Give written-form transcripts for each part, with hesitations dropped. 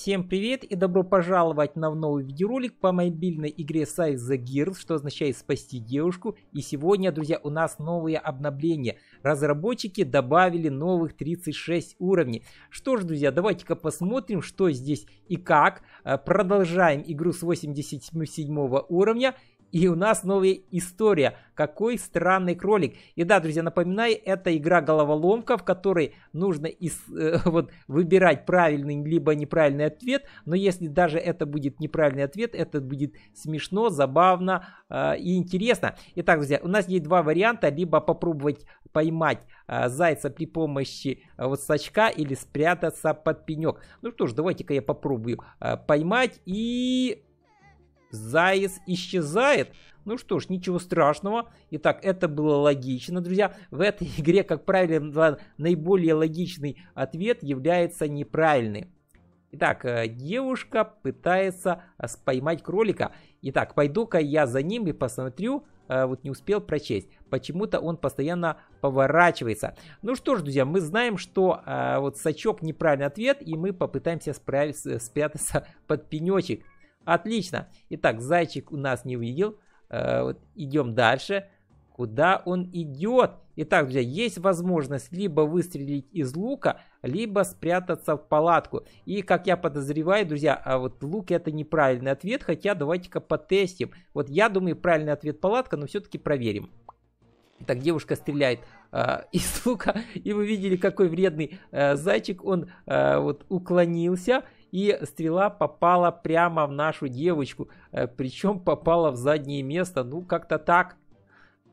Всем привет и добро пожаловать на новый видеоролик по мобильной игре Save the Girls, что означает спасти девушку. И сегодня, друзья, у нас новые обновления. Разработчики добавили новых 36 уровней. Что ж, друзья, давайте-ка посмотрим, что здесь и как. Продолжаем игру с 87 уровня. И у нас новая история. Какой странный кролик. И да, друзья, напоминаю, это игра-головоломка, в которой нужно выбирать правильный либо неправильный ответ. Но если даже это будет неправильный ответ, это будет смешно, забавно и интересно. Итак, друзья, у нас есть два варианта. Либо попробовать поймать зайца при помощи сачка или спрятаться под пенек. Ну что ж, давайте-ка я попробую поймать и... Заяц исчезает. Ну что ж, ничего страшного. Итак, это было логично, друзья. В этой игре, как правило, наиболее логичный ответ является неправильный. Итак, девушка пытается поймать кролика. Итак, пойду-ка я за ним и посмотрю. Вот не успел прочесть. Почему-то он постоянно поворачивается. Ну что ж, друзья, мы знаем, что сачок неправильный ответ. И мы попытаемся спрятаться под пенечек. Отлично. Итак, зайчик у нас не увидел. Идем дальше. Куда он идет? Итак, друзья, есть возможность либо выстрелить из лука, либо спрятаться в палатку. И, как я подозреваю, друзья, лук — это неправильный ответ. Хотя давайте-ка потестим. Вот я думаю, правильный ответ — палатка, но все-таки проверим. Итак, девушка стреляет из лука. И вы видели, какой вредный зайчик. Он уклонился. И стрела попала прямо в нашу девочку. Причем попала в заднее место. Ну, как-то так.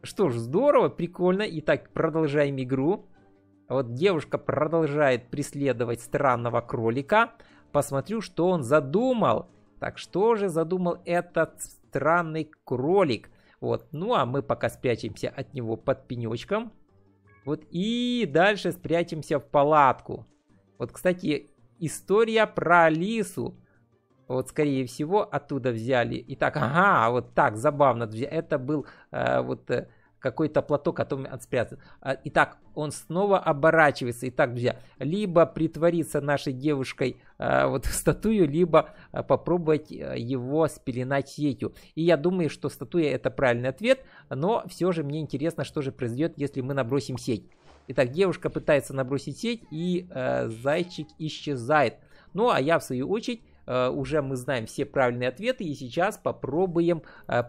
Что ж, здорово, прикольно. Итак, продолжаем игру. Девушка продолжает преследовать странного кролика. Посмотрю, что он задумал. Так, что же задумал этот странный кролик? Ну а мы пока спрячемся от него под пенечком. И дальше спрячемся в палатку. Кстати... История про Алису. Скорее всего, оттуда взяли. Итак, ага, так, забавно, друзья. Это был какой-то платок, о том он спрятался. Итак, он снова оборачивается. Итак, друзья, либо притвориться нашей девушкой в статую, либо попробовать его спеленать сетью. И я думаю, что статуя — это правильный ответ, но все же мне интересно, что же произойдет, если мы набросим сеть. Итак, девушка пытается набросить сеть, и зайчик исчезает. Ну, а я, в свою очередь, уже мы знаем все правильные ответы, и сейчас попробуем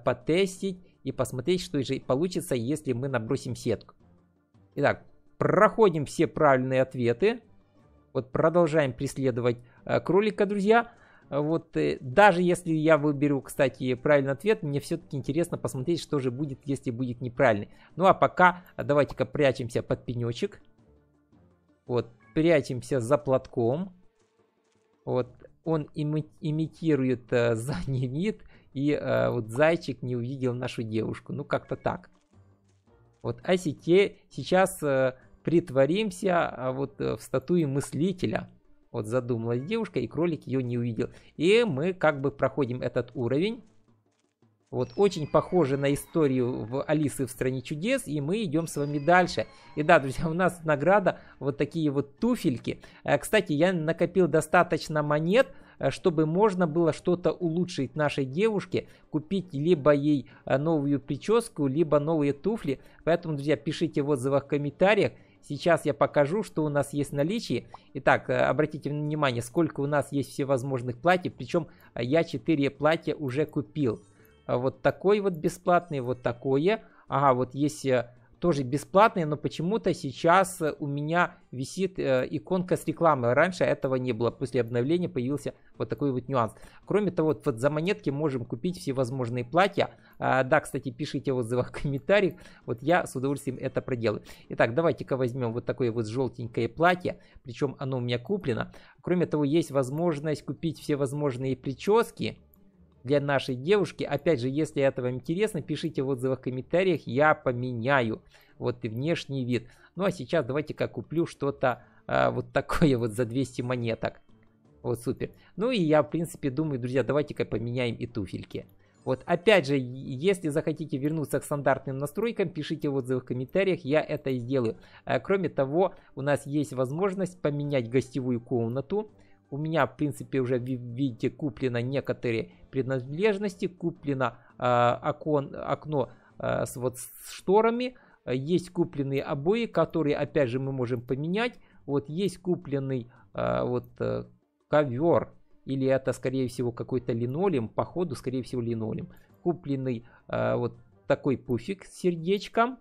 потестить и посмотреть, что же получится, если мы набросим сетку. Итак, проходим все правильные ответы. Продолжаем преследовать кролика, друзья. Даже если я выберу, кстати, правильный ответ, мне все-таки интересно посмотреть, что же будет, если будет неправильный. Ну а пока давайте-ка прячемся под пенечек. Прячемся за платком. Он имитирует задний вид, и зайчик не увидел нашу девушку. Ну как-то так. А сейчас притворимся в статую мыслителя. Задумалась девушка, и кролик ее не увидел. И мы как бы проходим этот уровень. Очень похоже на историю в Алисы в стране чудес. И мы идем с вами дальше. И да, друзья, у нас награда такие туфельки. Кстати, я накопил достаточно монет, чтобы можно было что-то улучшить нашей девушке, купить либо ей новую прическу, либо новые туфли. Поэтому, друзья, пишите в отзывах, в комментариях. Сейчас я покажу, что у нас есть в наличии. Итак, обратите внимание, сколько у нас есть всевозможных платьев. Причем я 4 платья уже купил. Такой бесплатный, такое. Ага, есть тоже бесплатные, но почему-то сейчас у меня висит иконка с рекламой. Раньше этого не было. После обновления появился такой нюанс. Кроме того, за монетки можем купить всевозможные платья. Да, кстати, пишите в отзывах, в комментариях. Я с удовольствием это проделаю. Итак, давайте-ка возьмем такое желтенькое платье. Причем оно у меня куплено. Кроме того, есть возможность купить всевозможные прически для нашей девушки. Опять же, если это вам интересно, пишите в отзывах, в комментариях. Я поменяю и внешний вид. Ну а сейчас давайте-ка куплю что-то такое за 200 монеток. Супер. Ну и я, в принципе, думаю, друзья, давайте-ка поменяем и туфельки. Опять же, если захотите вернуться к стандартным настройкам, пишите в отзывах, в комментариях, я это и сделаю. Кроме того, у нас есть возможность поменять гостевую комнату. У меня, в принципе, уже, видите, куплено некоторые принадлежности, куплено окно вот с шторами, есть купленные обои, которые, опять же, мы можем поменять. Вот есть купленный ковер, или это, скорее всего, какой-то линолеум, походу, скорее всего, линолеум. Купленный вот такой пуфик с сердечком.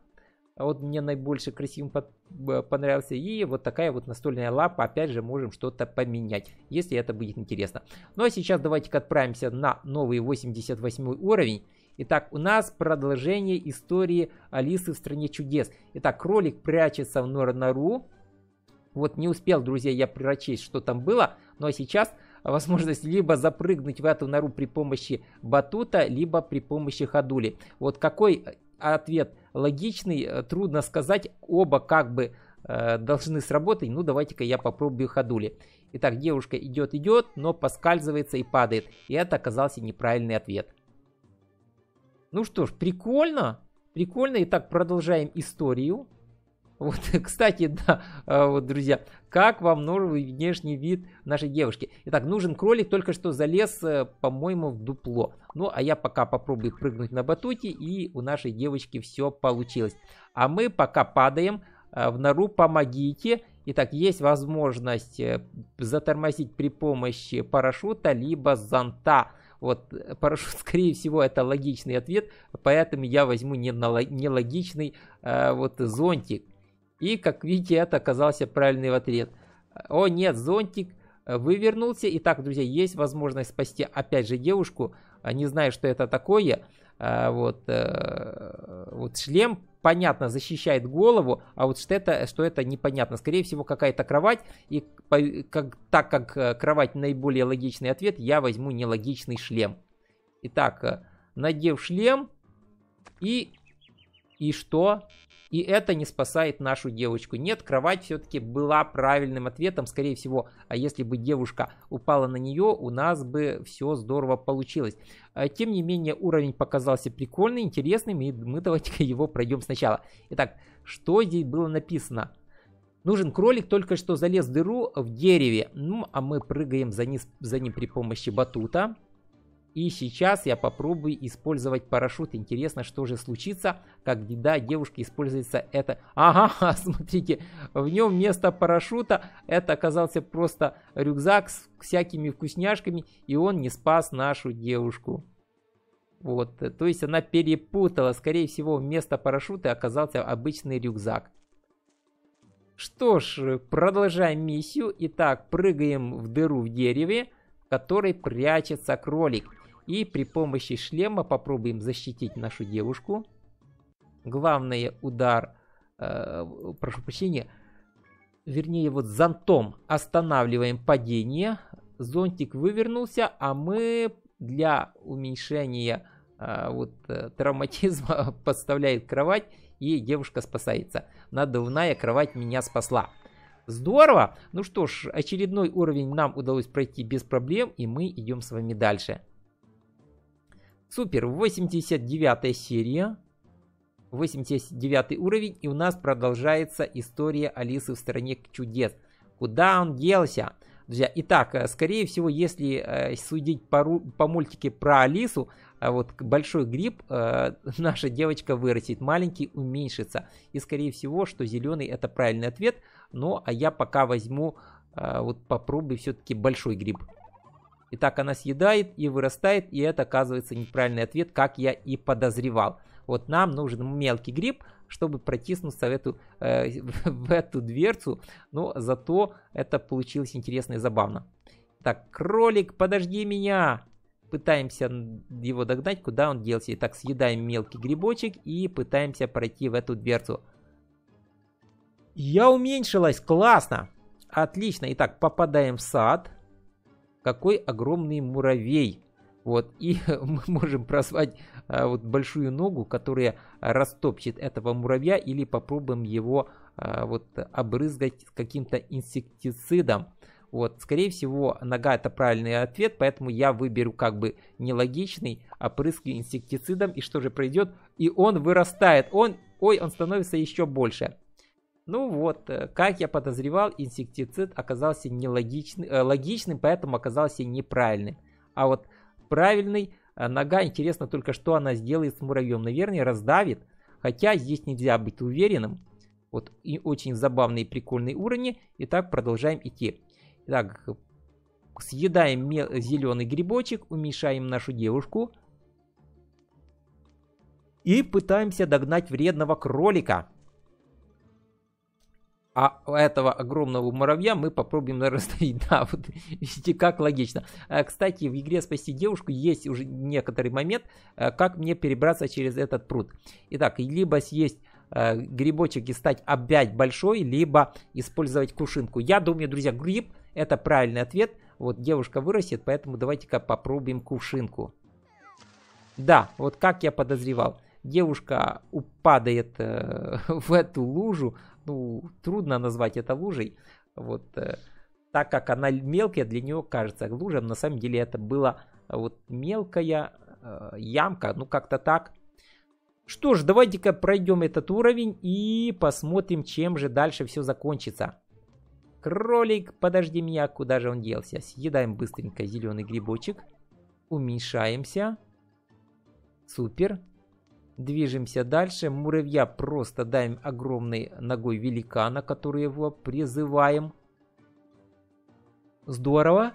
Вот мне наибольше красивым понравился. И вот такая вот настольная лампа. Опять же, можем что-то поменять, если это будет интересно. Ну а сейчас давайте-ка отправимся на новый 88 уровень. Итак, у нас продолжение истории Алисы в стране чудес. Итак, кролик прячется в нору. Вот не успел, друзья, я прочесть, что там было. Ну а сейчас возможность либо запрыгнуть в эту нору при помощи батута, либо при помощи ходули. Вот какой ответ логичный, трудно сказать, оба как бы должны сработать. Ну давайте-ка я попробую ходули. Итак, девушка идет, но поскальзывается и падает. И это оказался неправильный ответ. Ну что ж, прикольно. Прикольно. Итак, продолжаем историю. Вот, кстати, да, вот, друзья, как вам новый внешний вид нашей девушки? Итак, нужен кролик, только что залез, по-моему, в дупло. Ну, а я пока попробую прыгнуть на батуте, и у нашей девочки все получилось. А мы пока падаем в нору, помогите. Итак, есть возможность затормозить при помощи парашюта, либо зонта. Вот, парашют, скорее всего, это логичный ответ, поэтому я возьму нелогичный зонтик. И, как видите, это оказался правильный ответ. О, нет, зонтик вывернулся. Итак, друзья, есть возможность спасти, опять же, девушку. Не знаю, что это такое. Шлем, понятно, защищает голову, а вот что это непонятно. Скорее всего, какая-то кровать. И так как кровать наиболее логичный ответ, я возьму нелогичный шлем. Итак, надев шлем. И что? И это не спасает нашу девочку. Нет, кровать все-таки была правильным ответом. Скорее всего, а если бы девушка упала на нее, у нас бы все здорово получилось. Тем не менее, уровень показался прикольный, интересным. И мы давайте-ка его пройдем сначала. Итак, что здесь было написано? Нужен кролик, только что залез в дыру в дереве. Ну, а мы прыгаем за ним при помощи батута. И сейчас я попробую использовать парашют. Интересно, что же случится, когда девушке используется это. Ага, смотрите, в нем вместо парашюта это оказался просто рюкзак с всякими вкусняшками, и он не спас нашу девушку. Вот, то есть она перепутала. Скорее всего, вместо парашюта оказался обычный рюкзак. Что ж, продолжаем миссию. Итак, прыгаем в дыру в дереве, в которой прячется кролик. И при помощи шлема попробуем защитить нашу девушку. Главное, удар, прошу прощения, вернее, вот зонтом останавливаем падение. Зонтик вывернулся, а мы для уменьшения травматизма подставляем кровать, и девушка спасается. Надувная кровать меня спасла. Здорово! Ну что ж, очередной уровень нам удалось пройти без проблем, и мы идем с вами дальше. Супер, 89-я серия, 89-й уровень, и у нас продолжается история Алисы в стране чудес. Куда он делся? Друзья, итак, скорее всего, если судить по мультике про Алису, вот большой гриб, наша девочка вырастет, маленький уменьшится. И скорее всего, что зеленый это правильный ответ. Ну, а я пока возьму, попробую все-таки большой гриб. Итак, она съедает и вырастает, и это оказывается неправильный ответ, как я и подозревал. Вот нам нужен мелкий гриб, чтобы протиснуться в эту дверцу, но зато это получилось интересно и забавно. Так, кролик, подожди меня! Пытаемся его догнать, куда он делся. Итак, съедаем мелкий грибочек и пытаемся пройти в эту дверцу. Я уменьшилась, классно! Отлично, итак, попадаем в сад. Какой огромный муравей! Вот, и мы можем прозвать большую ногу, которая растопчет этого муравья, или попробуем его обрызгать каким-то инсектицидом. Вот, скорее всего, нога это правильный ответ, поэтому я выберу как бы нелогичный, опрыски инсектицидом, и что же пройдет? И он вырастает, он становится еще больше. Ну вот, как я подозревал, инсектицид оказался логичным, поэтому оказался неправильным. А вот правильный нога, интересно только, что она сделает с муравьем. Наверное, раздавит. Хотя здесь нельзя быть уверенным. Вот и очень забавные и прикольные уровни. Итак, продолжаем идти. Итак, съедаем зеленый грибочек, уменьшаем нашу девушку. И пытаемся догнать вредного кролика. А этого огромного муравья мы попробуем раздавить. Да, вот видите, как логично. Кстати, в игре «Спасти девушку» есть уже некоторый момент, как мне перебраться через этот пруд. Итак, либо съесть грибочек и стать опять большой, либо использовать кувшинку. Я думаю, друзья, гриб — это правильный ответ. Вот девушка вырастет, поэтому давайте-ка попробуем кувшинку. Да, вот как я подозревал. Девушка упадает в эту лужу. Ну, трудно назвать это лужей. Вот, так как она мелкая, для нее кажется лужем. На самом деле это была вот мелкая ямка. Ну, как-то так. Что ж, давайте-ка пройдем этот уровень и посмотрим, чем же дальше все закончится. Кролик, подожди меня, куда же он делся? Съедаем быстренько зеленый грибочек. Уменьшаемся. Супер. Движемся дальше. Муравья просто даем огромной ногой великана, который его призываем. Здорово.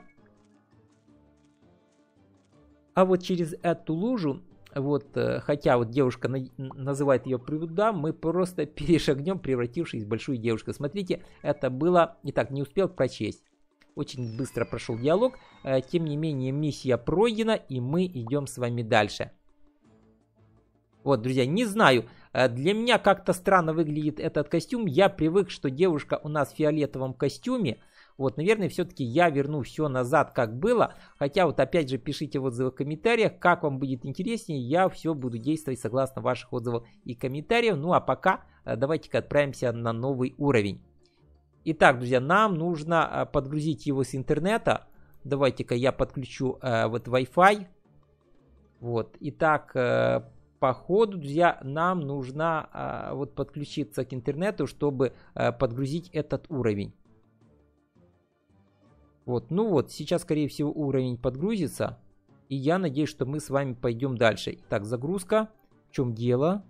А вот через эту лужу, вот, хотя вот девушка называет ее пруда, мы просто перешагнем, превратившись в большую девушку. Смотрите, это было... Итак, не успел прочесть. Очень быстро прошел диалог. Тем не менее, миссия пройдена, и мы идем с вами дальше. Вот, друзья, не знаю, для меня как-то странно выглядит этот костюм. Я привык, что девушка у нас в фиолетовом костюме. Вот, наверное, все-таки я верну все назад, как было. Хотя, вот опять же, пишите в отзывах, в комментариях, как вам будет интереснее. Я все буду действовать согласно ваших отзывов и комментариев. Ну, а пока давайте-ка отправимся на новый уровень. Итак, друзья, нам нужно подгрузить его с интернета. Давайте-ка я подключу вот Wi-Fi. Вот, итак... По ходу, друзья, нам нужно вот подключиться к интернету, чтобы подгрузить этот уровень. Вот, ну вот, сейчас, скорее всего, уровень подгрузится. И я надеюсь, что мы с вами пойдем дальше. Итак, загрузка. В чем дело?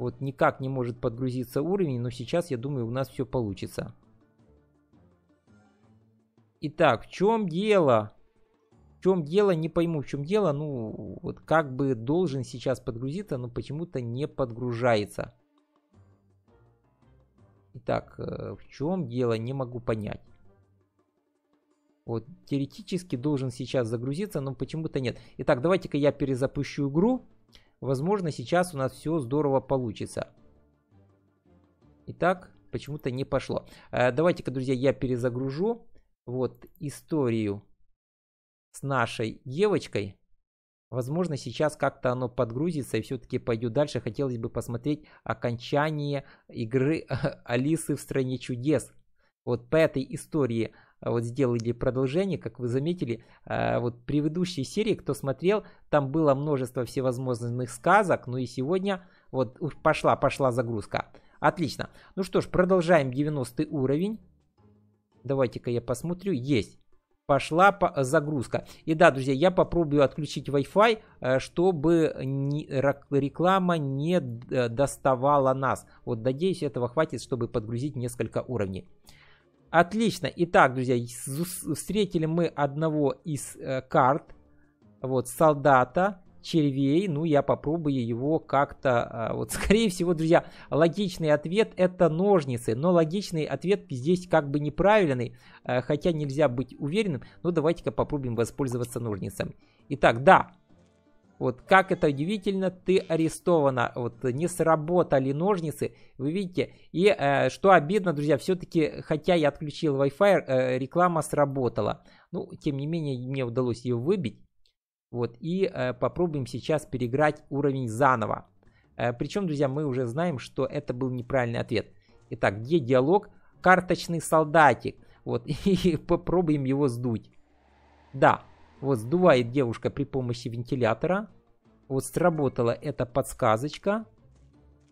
Вот никак не может подгрузиться уровень, но сейчас, я думаю, у нас все получится. Итак, в чем дело? В чем дело, не пойму, в чем дело. Ну, вот как бы должен сейчас подгрузиться, но почему-то не подгружается. Итак, в чем дело, не могу понять. Вот, теоретически должен сейчас загрузиться, но почему-то нет. Итак, давайте-ка я перезапущу игру. Возможно, сейчас у нас все здорово получится. Итак, почему-то не пошло. Давайте-ка, друзья, я перезагружу вот историю с нашей девочкой. Возможно, сейчас как-то оно подгрузится и все-таки пойду дальше. Хотелось бы посмотреть окончание игры Алисы в стране чудес. Вот по этой истории вот сделали продолжение, как вы заметили. Вот предыдущей серии, кто смотрел, там было множество всевозможных сказок. Ну и сегодня вот пошла загрузка. Отлично. Ну что ж, продолжаем 90 уровень. Давайте-ка я посмотрю. Есть. Пошла загрузка. И да, друзья, я попробую отключить Wi-Fi, чтобы реклама не доставала нас. Вот, надеюсь, этого хватит, чтобы подгрузить несколько уровней. Отлично. Итак, друзья, встретили мы одного из карт. Вот, солдата, червей. Ну, я попробую его как-то... Вот, скорее всего, друзья, логичный ответ — это ножницы. Но логичный ответ здесь как бы неправильный, хотя нельзя быть уверенным. Но давайте-ка попробуем воспользоваться ножницами. Итак, да. Вот как это удивительно, ты арестована. Вот не сработали ножницы, вы видите. И что обидно, друзья, все-таки, хотя я отключил Wi-Fi, реклама сработала. Ну, тем не менее, мне удалось ее выбить. Вот, и попробуем сейчас переиграть уровень заново. Причем, друзья, мы уже знаем, что это был неправильный ответ. Итак, где диалог? Карточный солдатик. Вот, и попробуем его сдуть. Да, вот сдувает девушка при помощи вентилятора. Вот сработала эта подсказочка.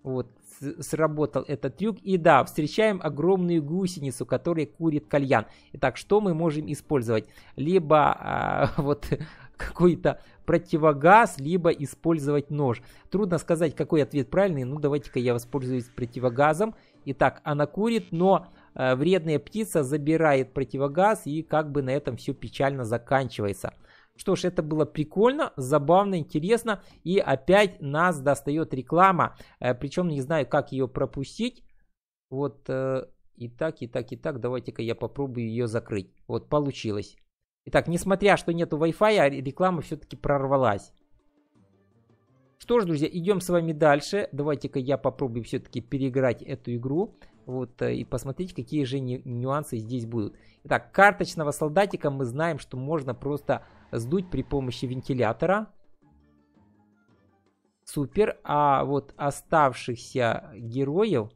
Вот, сработал этот трюк. И да, встречаем огромную гусеницу, которая курит кальян. Итак, что мы можем использовать? Либо вот какой-то противогаз, либо использовать нож. Трудно сказать, какой ответ правильный. Ну, давайте-ка я воспользуюсь противогазом. Итак, она курит, но вредная птица забирает противогаз, и как бы на этом все печально заканчивается. Что ж, это было прикольно, забавно, интересно. И опять нас достает реклама. Причем не знаю, как ее пропустить. Вот и так. Давайте-ка я попробую ее закрыть. Вот, получилось. Итак, несмотря, что нету Wi-Fi, реклама все-таки прорвалась. Что ж, друзья, идем с вами дальше. Давайте-ка я попробую все-таки переиграть эту игру. Вот, и посмотрите, какие же нюансы здесь будут. Итак, карточного солдатика мы знаем, что можно просто сдуть при помощи вентилятора. Супер. А вот оставшихся героев,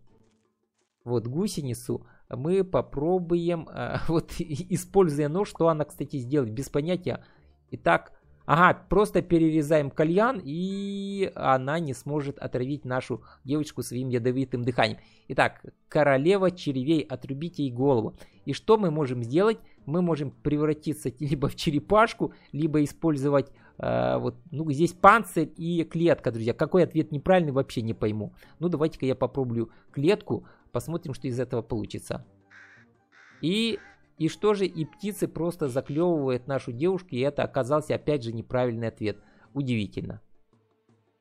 вот гусеницу, мы попробуем, вот используя нож, что она, кстати, сделает, без понятия. Итак, ага, просто перерезаем кальян, и она не сможет отравить нашу девочку своим ядовитым дыханием. Итак, королева червей, отрубите ей голову. И что мы можем сделать? Мы можем превратиться либо в черепашку, либо использовать, вот, ну, здесь панцирь и клетка, друзья. Какой ответ неправильный, вообще не пойму. Ну, давайте-ка я попробую клетку, посмотрим, что из этого получится. И что же, и птицы просто заклевывают нашу девушку, и это оказался опять же неправильный ответ. Удивительно.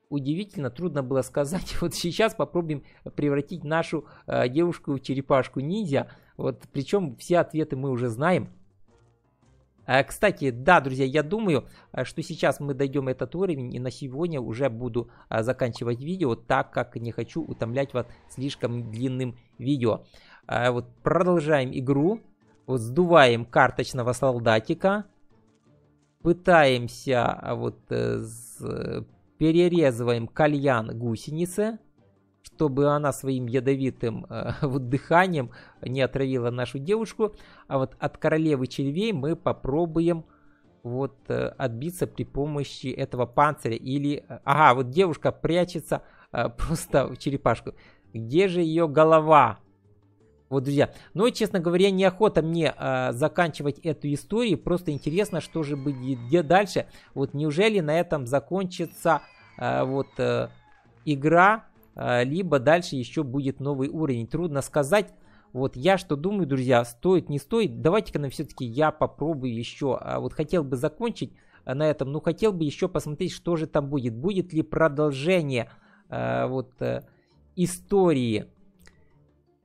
Удивительно, трудно было сказать. Вот сейчас попробуем превратить нашу девушку в черепашку-ниндзя. Вот, причем все ответы мы уже знаем. Кстати, да, друзья, я думаю, что сейчас мы дойдем этот уровень, и на сегодня уже буду заканчивать видео, так как не хочу утомлять вас слишком длинным видео. Вот, продолжаем игру. Вот сдуваем карточного солдатика, пытаемся, вот перерезываем кальян гусеницы, чтобы она своим ядовитым вот дыханием не отравила нашу девушку. А вот от королевы червей мы попробуем вот отбиться при помощи этого панциря. Или, ага, вот девушка прячется просто в черепашку. Где же ее голова? Вот, друзья, но, честно говоря, неохота мне заканчивать эту историю. Просто интересно, что же будет дальше. Вот, неужели на этом закончится игра, либо дальше еще будет новый уровень. Трудно сказать. Вот я что думаю, друзья, стоит, не стоит. Давайте-ка, ну, все-таки я попробую еще. Вот хотел бы закончить на этом, но хотел бы еще посмотреть, что же там будет. Будет ли продолжение истории?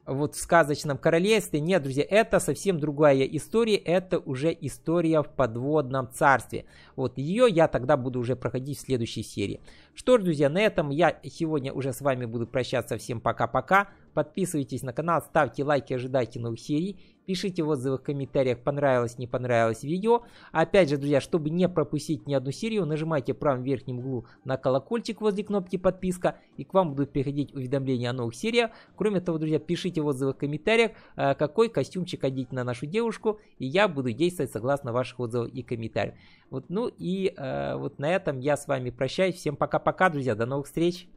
Вот в сказочном королевстве. Нет, друзья, это совсем другая история. Это уже история в подводном царстве. Вот ее я тогда буду уже проходить в следующей серии. Что ж, друзья, на этом я сегодня уже с вами буду прощаться. Всем пока-пока. Подписывайтесь на канал, ставьте лайки, ожидайте новых серий. Пишите в отзывах, в комментариях, понравилось, не понравилось видео. Опять же, друзья, чтобы не пропустить ни одну серию, нажимайте в правом верхнем углу на колокольчик возле кнопки подписка, и к вам будут приходить уведомления о новых сериях. Кроме того, друзья, пишите в отзывах, в комментариях, какой костюмчик одеть на нашу девушку, и я буду действовать согласно ваших отзывов и комментариев. Вот, ну и вот на этом я с вами прощаюсь. Всем пока-пока, друзья, до новых встреч!